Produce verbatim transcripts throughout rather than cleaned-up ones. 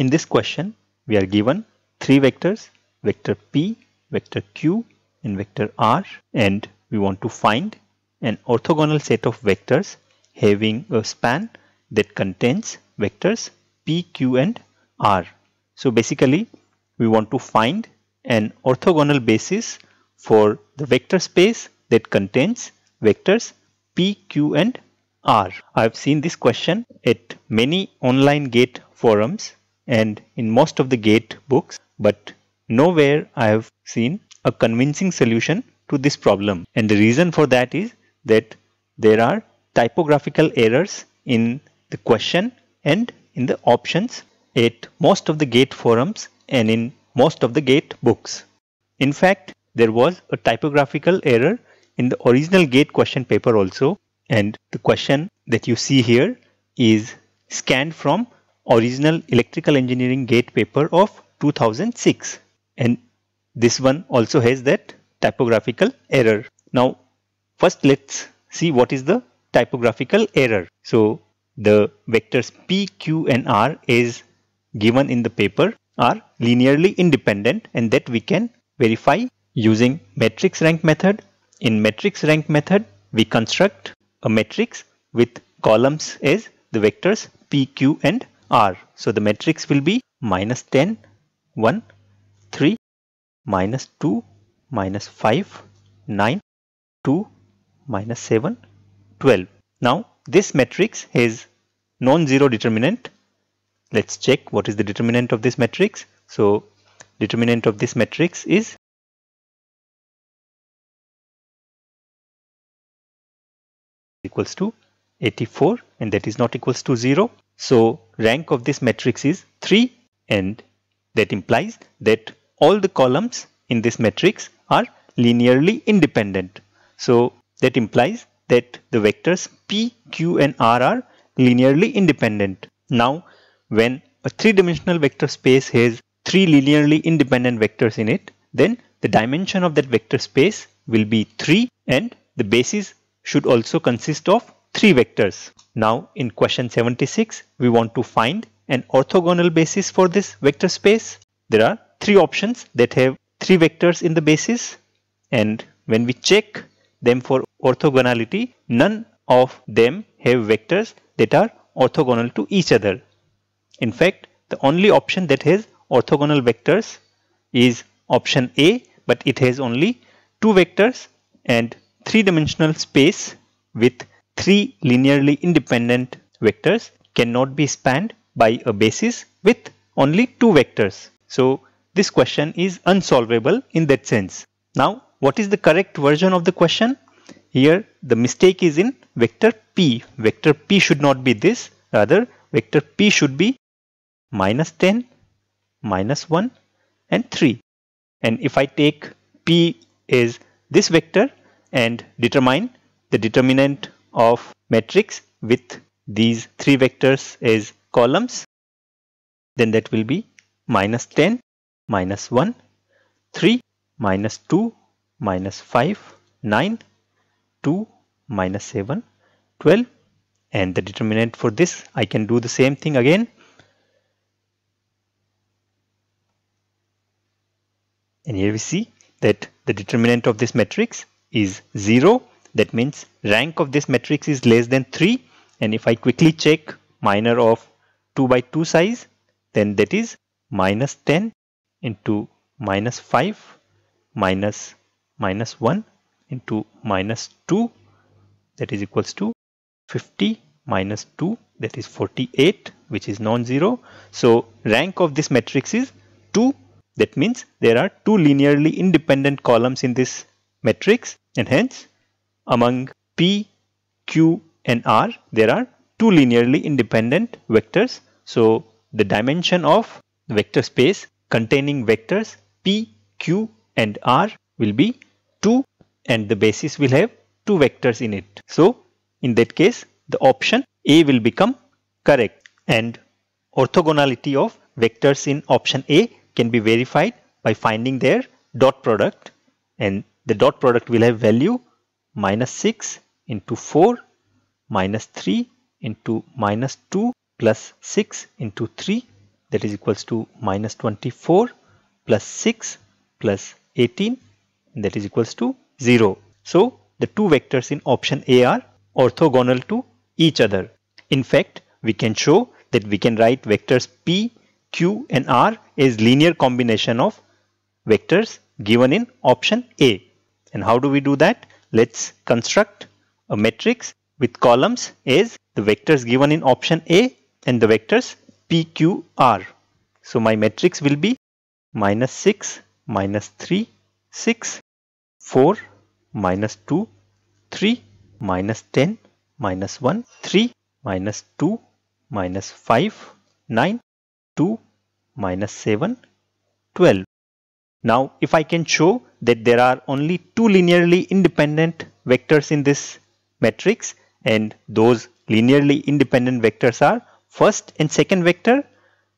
In this question, we are given three vectors, vector P, vector Q, and vector R, and we want to find an orthogonal set of vectors having a span that contains vectors P, Q, and R. So basically, we want to find an orthogonal basis for the vector space that contains vectors P, Q, and R. I've seen this question at many online GATE forums and in most of the GATE books, but nowhere I have seen a convincing solution to this problem. And the reason for that is that there are typographical errors in the question and in the options at most of the GATE forums and in most of the GATE books. In fact, there was a typographical error in the original GATE question paper also, and the question that you see here is scanned from original electrical engineering GATE paper of two thousand six, and this one also has that typographical error. Now first let's see what is the typographical error. So the vectors P, Q, and R as given in the paper are linearly independent, and that we can verify using matrix rank method. In matrix rank method, we construct a matrix with columns as the vectors P, Q, and R. So the matrix will be minus ten, one, three, minus two, minus five, nine, two, minus seven, twelve. Now this matrix has non-zero determinant. Let's check what is the determinant of this matrix. So determinant of this matrix is equals to eighty-four, and that is not equals to zero. So rank of this matrix is three, and that implies that all the columns in this matrix are linearly independent. So that implies that the vectors P, Q, and R are linearly independent. Now when a three-dimensional vector space has three linearly independent vectors in it, then the dimension of that vector space will be three, and the basis should also consist of three vectors. Now in question seventy-six, we want to find an orthogonal basis for this vector space. There are three options that have three vectors in the basis, and when we check them for orthogonality, none of them have vectors that are orthogonal to each other. In fact, the only option that has orthogonal vectors is option A, but it has only two vectors, and three-dimensional space with three linearly independent vectors cannot be spanned by a basis with only two vectors. So this question is unsolvable in that sense. Now what is the correct version of the question? Here the mistake is in vector P. Vector P should not be this, rather vector P should be minus ten, minus one and three. And if I take P as this vector and determine the determinant of matrix with these three vectors as columns, then that will be minus ten, minus one, three, minus two, minus five, nine, two, minus seven, twelve. And the determinant for this, I can do the same thing again. And here we see that the determinant of this matrix is zero. That means rank of this matrix is less than three. And if I quickly check minor of two by two size, then that is minus ten into minus five minus minus one into minus two, that is equals to fifty minus two, that is forty-eight, which is non-zero. So rank of this matrix is two. That means there are two linearly independent columns in this matrix, and hence among P, Q, and R there are two linearly independent vectors. So the dimension of the vector space containing vectors P, Q, and R will be two, and the basis will have two vectors in it. So in that case, the option A will become correct, and orthogonality of vectors in option A can be verified by finding their dot product, and the dot product will have value minus six into four minus three into minus two plus six into three that is equals to minus twenty-four plus six plus eighteen, that is equals to zero. So the two vectors in option A are orthogonal to each other. In fact, we can show that we can write vectors P, Q and R as linear combination of vectors given in option A. And how do we do that? Let's construct a matrix with columns as the vectors given in option A and the vectors P, Q, R. So my matrix will be minus six, minus three, six, four, minus two, three, minus ten, minus one, three, minus two, minus five, nine, two, minus seven, twelve. Now, if I can show that there are only two linearly independent vectors in this matrix, and those linearly independent vectors are first and second vector,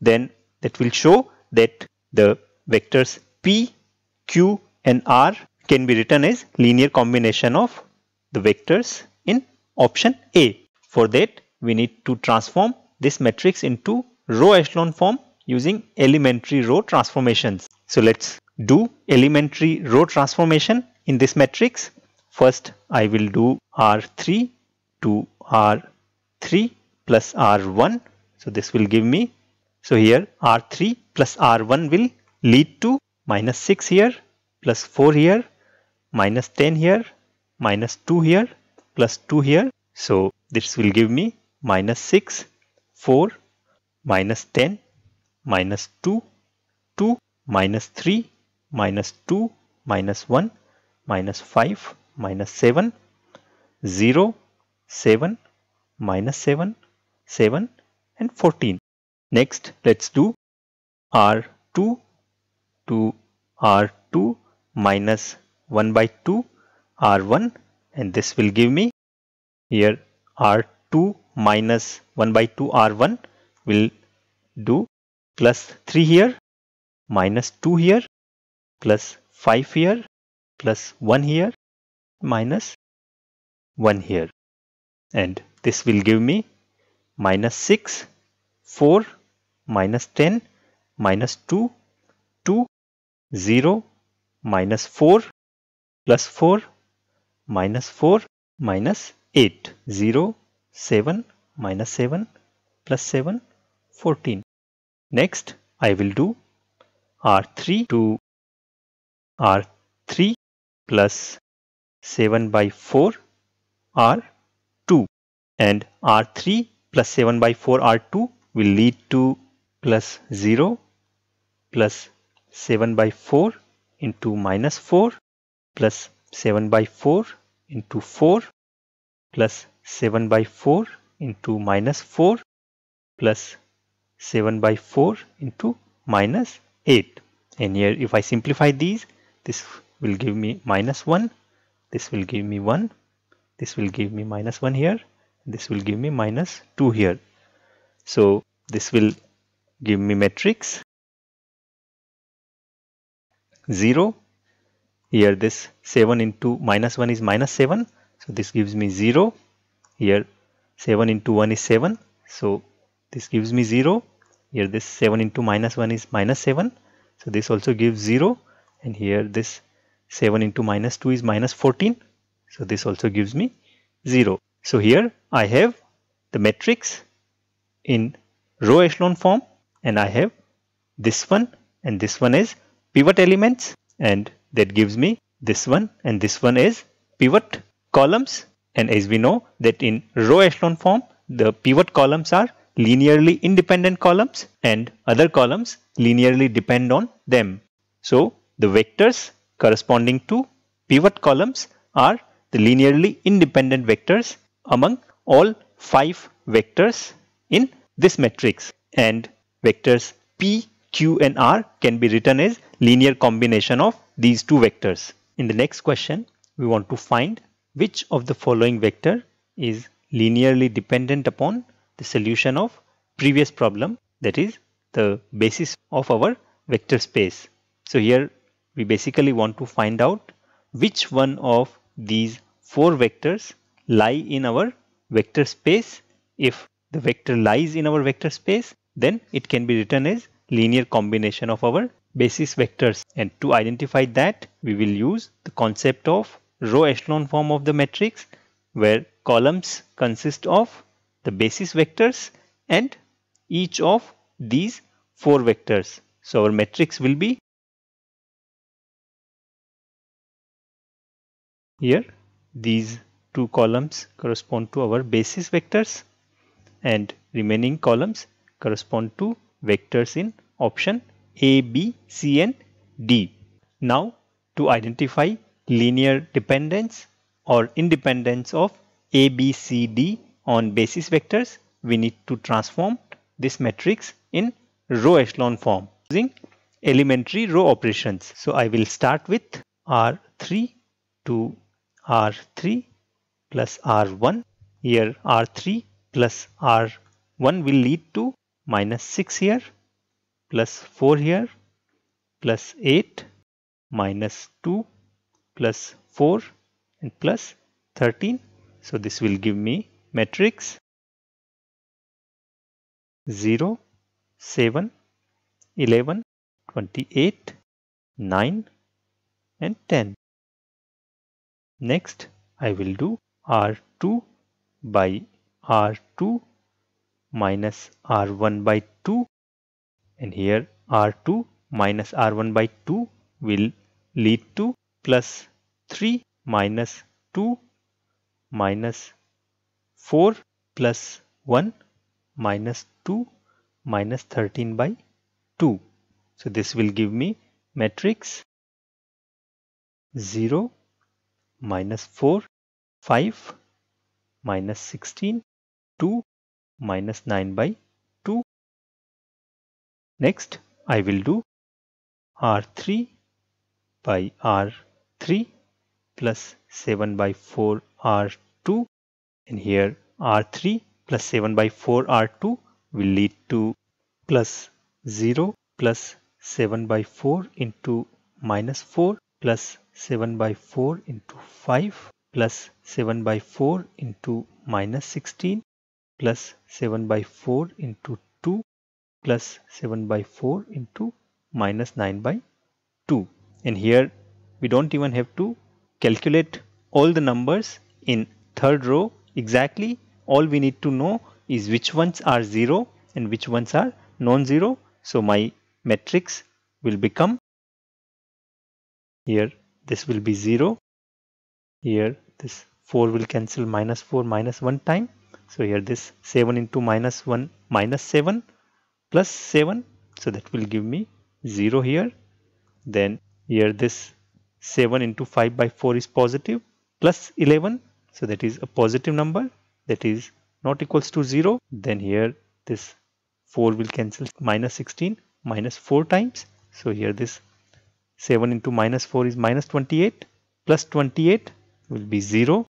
then that will show that the vectors P, Q and R can be written as linear combination of the vectors in option A. For that, we need to transform this matrix into row echelon form using elementary row transformations. So let's do elementary row transformation in this matrix. First, I will do R three to R three plus R one. So this will give me, so here R three plus R one will lead to minus six here, plus four here, minus ten here, minus two here, plus two here. So this will give me minus six, four, minus ten, minus two, two, minus three, minus two, minus one, minus five, minus seven, zero, seven, minus seven, seven and fourteen. Next, let's do R two to R two minus one by two, R one, and this will give me here R two minus one by two, R one will do plus three here, minus two here, plus five here, plus one here, minus one here, and this will give me minus six, four, minus ten, minus two, two, zero, minus four, plus four, minus four, minus eight, zero, seven, minus seven, plus seven, fourteen. Next, I will do R three to R three plus seven by four R two, and R three plus seven by four R two will lead to plus zero plus seven by four into minus four plus seven by four into four plus seven by four into minus four plus seven by four into minus eight. And here if I simplify these, this will give me minus one, this will give me one, this will give me minus one here, this will give me minus two here. So this will give me matrix zero. Here this seven into minus one is minus seven, so this gives me zero. Here seven into one is seven, so this gives me zero. Here this seven into minus one is minus seven, so this also gives zero. And here this seven into minus two is minus fourteen, so this also gives me zero. So here I have the matrix in row echelon form, and I have this one and this one as pivot elements, and that gives me this one and this one as pivot columns. And as we know that in row echelon form, the pivot columns are linearly independent columns and other columns linearly depend on them. So the vectors corresponding to pivot columns are the linearly independent vectors among all five vectors in this matrix, and vectors P, Q and R can be written as linear combination of these two vectors. In the next question, we want to find which of the following vector is linearly dependent upon the solution of previous problem, that is the basis of our vector space. So here we basically want to find out which one of these four vectors lie in our vector space. If the vector lies in our vector space, then it can be written as linear combination of our basis vectors. And to identify that, we will use the concept of row echelon form of the matrix, where columns consist of the basis vectors and each of these four vectors. So our matrix will be here. These two columns correspond to our basis vectors and remaining columns correspond to vectors in option A, B, C and D. Now to identify linear dependence or independence of A, B, C, D on basis vectors, we need to transform this matrix in row echelon form using elementary row operations. So I will start with R three to R three plus R one. Here R three plus R one will lead to minus six here, plus four here, plus eight, minus two, plus four and plus thirteen. So this will give me matrix zero, seven, eleven, twenty-eight, nine and ten. Next I will do R two by R two minus R one by two, and here R two minus R one by two will lead to plus three minus two minus four plus one minus two minus thirteen by two. So this will give me matrix zero minus four, five minus sixteen, two minus nine by two. Next I will do R three by R three plus seven by four R two, and here R three plus seven by four R two will lead to plus zero plus seven by four into minus four plus seven by four into five plus seven by four into minus sixteen plus seven by four into two plus seven by four into minus nine by two. And here we don't even have to calculate all the numbers in third row exactly. All we need to know is which ones are zero and which ones are non-zero. So my matrix will become here, this will be zero, here this four will cancel, minus four minus one time. So here this seven into minus one minus seven plus seven, so that will give me zero here. Then here this seven into five by four is positive, plus eleven, so that is a positive number that is not equals to zero. Then here this four will cancel, minus sixteen minus four times, so here this seven into minus four is minus twenty-eight, plus twenty-eight will be zero.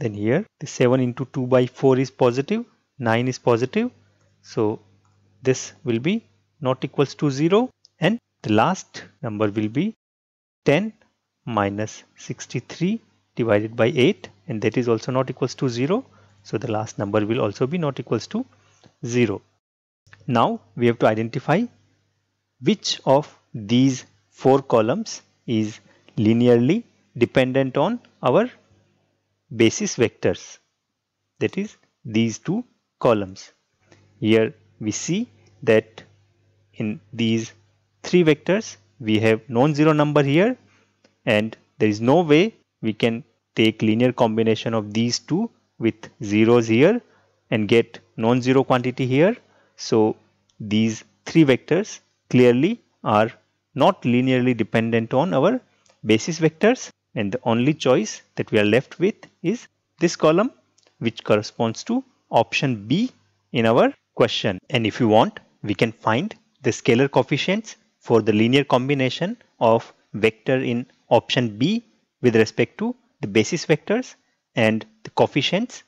Then here the seven into two by four is positive, nine is positive, so this will be not equals to zero. And the last number will be ten minus sixty-three divided by eight, and that is also not equals to zero, so the last number will also be not equals to zero. Now we have to identify which of these four columns is linearly dependent on our basis vectors, that is these two columns. Here we see that in these three vectors we have non-zero number here, and there is no way we can take linear combination of these two with zeros here and get non-zero quantity here. So these three vectors clearly are not linearly dependent on our basis vectors, and the only choice that we are left with is this column, which corresponds to option B in our question. And if you want, we can find the scalar coefficients for the linear combination of vector in option B with respect to the basis vectors, and the coefficients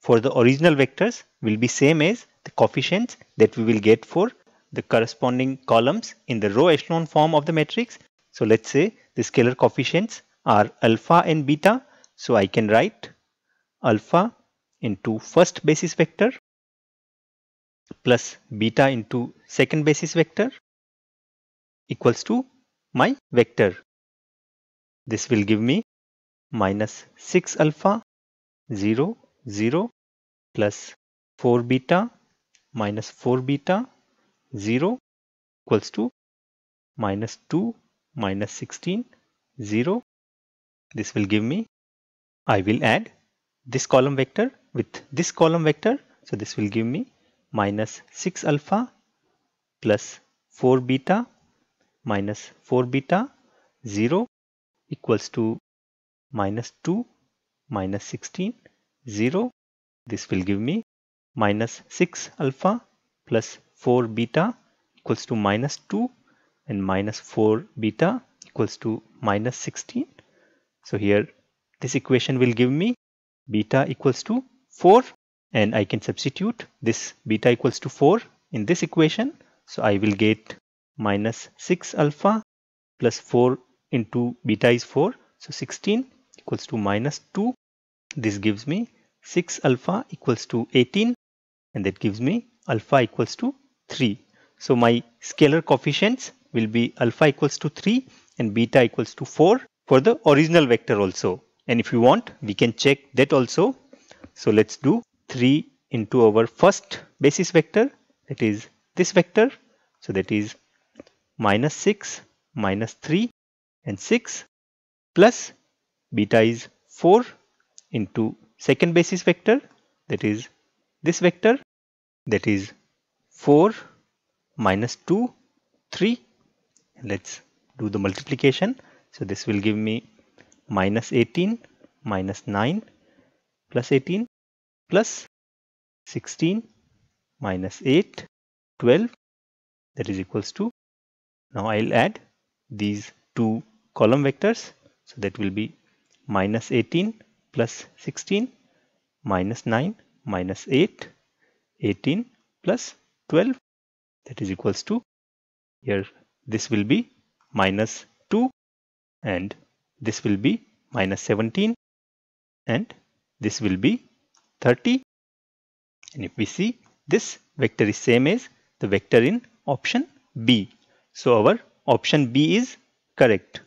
for the original vectors will be same as the coefficients that we will get for the corresponding columns in the row echelon form of the matrix. So let's say the scalar coefficients are alpha and beta, so I can write alpha into first basis vector plus beta into second basis vector equals to my vector. This will give me minus six alpha zero zero plus four beta minus four beta zero equals to minus two minus sixteen zero. This will give me, I will add this column vector with this column vector, so this will give me minus six alpha plus four beta minus four beta zero equals to minus two minus sixteen zero. This will give me minus six alpha plus four beta equals to minus two and minus four beta equals to minus sixteen. So here this equation will give me beta equals to four, and I can substitute this beta equals to four in this equation. So I will get minus six alpha plus four into beta is four. So sixteen equals to minus two. This gives me six alpha equals to eighteen, and that gives me alpha equals to three. So my scalar coefficients will be alpha equals to three and beta equals to four for the original vector also. And if you want, we can check that also. So let's do three into our first basis vector, that is this vector. So that is minus six minus three and six plus beta is four into second basis vector, that is this vector, that is four minus two three. Let's do the multiplication. So this will give me minus eighteen minus nine plus eighteen plus sixteen minus eight twelve, that is equals to, now I'll add these two column vectors, so that will be minus eighteen plus sixteen minus nine minus eight eighteen plus twelve, that is equals to, here this will be minus two and this will be minus seventeen and this will be thirty. And if we see, this vector is same as the vector in option B. So our option B is correct.